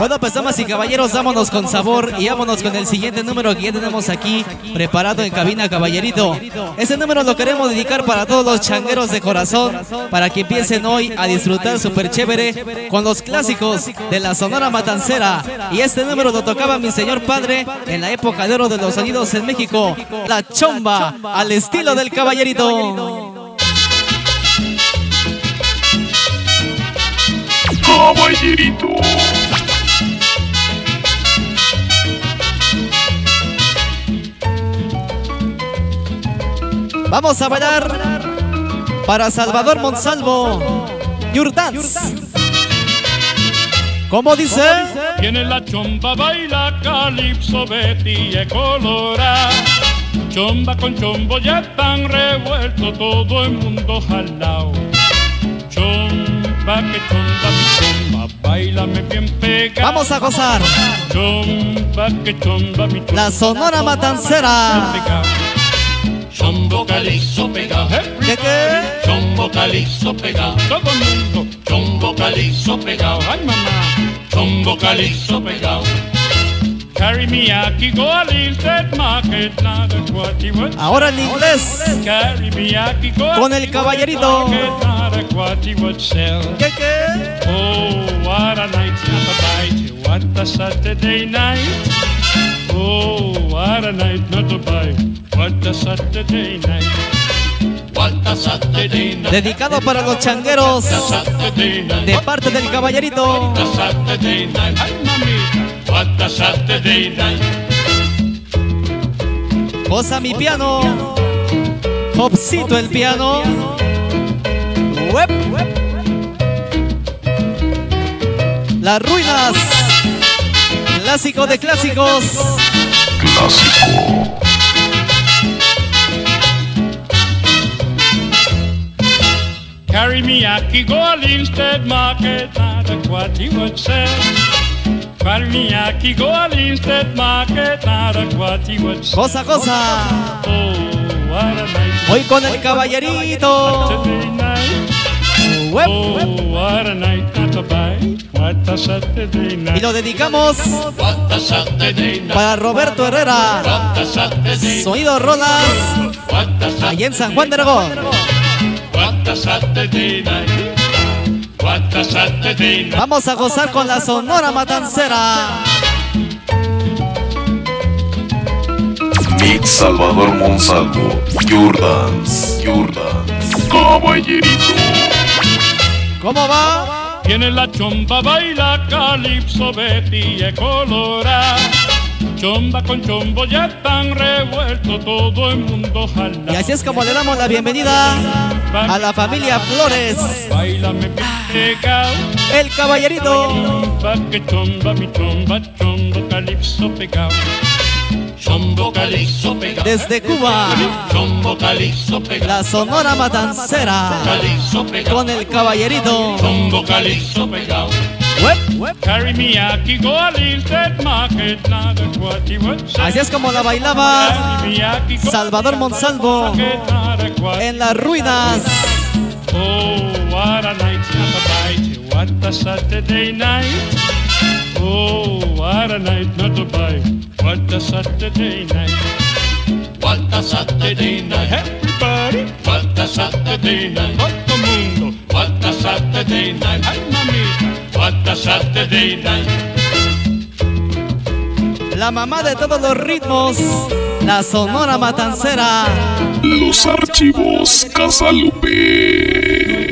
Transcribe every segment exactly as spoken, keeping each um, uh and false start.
Bueno, pues damas y caballeros, vámonos con sabor y vámonos con el siguiente número que ya tenemos aquí preparado en cabina, caballerito. Este número lo queremos dedicar para todos los changueros de corazón, para que empiecen hoy a disfrutar súper chévere con los clásicos de la Sonora Matancera. Y este número lo tocaba mi señor padre en la época de oro de los sonidos en México, la chomba al estilo del caballerito. Caballerito, vamos a bailar para Salvador Monsalvo Yurdans. ¿Cómo dice? Tiene la chomba, baila calipso, Betty e Colora. Chomba con chombo ya están revueltos, todo el mundo jalao. Chomba que chomba, chomba, bailame bien pegado. Vamos a gozar. Chomba que chomba, mi chomba. La Sonora Matancera. Chombo calipso pegado. ¿Qué qué? Chombo calipso pegado. Todo el mundo. Chombo calipso pegado. Ay mamá. Chombo calipso pegado. Carry me aquí, go a Lindstead Market. Ahora en inglés. Carry me aquí, go con el caballerito. ¿Qué qué? Oh, what a night, what a night, what a Saturday night. Oh, what a night, not a bite, what a Saturday night. Dedicado para los changueros de parte del caballerito. Cosa mi piano, Jobcito el piano. Las ruinas, clásico de clásicos. Clásico. Carry me aquí, go a Lindstead Market, not a quatty would sell. Carry me aquí, go a Lindstead Market, not a quatty would sell. Cosa, cosa. Oh, what a night. Hoy con el caballerito. Oh, what a night, not a bite, what a Saturday night. Y lo dedicamos para Roberto Herrera, Sonido Rodas, allá en San Juan de Nervón. Vamos a gozar con la Sonora Matancera. Mix Salvador Monsalvo, Yurdans, Yurdans. Caballerito. ¿Cómo va? Tiene la chomba, baila calipso, Betty e Colora. Chomba con chombo ya están revueltos, todo el mundo jala. Y así es como le damos la bienvenida a la familia Flores. Báilame pegado. El caballerito. Chomba que chomba, mi chomba, chombo calipso pegado. Chombo calipso pegado. Desde Cuba. Chombo calipso pegado. La Sonora Matancera. Calipso pegado. Con el caballerito. Chombo calipso pegado. Carry me aquí, go a Lindstead Market. Así es como la bailaba Salvador Monsalvo en las ruinas. Oh, what a night, not a bite, what a Saturday night. Oh, what a night, not a bite, what a Saturday night. What a Saturday night, everybody. What a Saturday night, todo mundo. What a Saturday night, ay mamita. La mamá de todos los ritmos, la Sonora Matancera. Los archivos CASALUPE.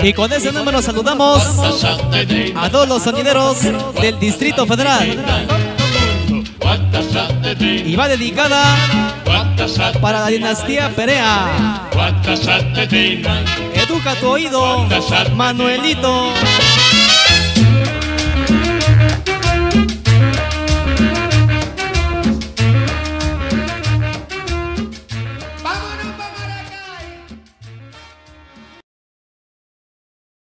Y con ese número saludamos a todos los sonideros del Distrito Federal. Y va dedicada para la dinastía Perea. Educa tu oído, Manuelito.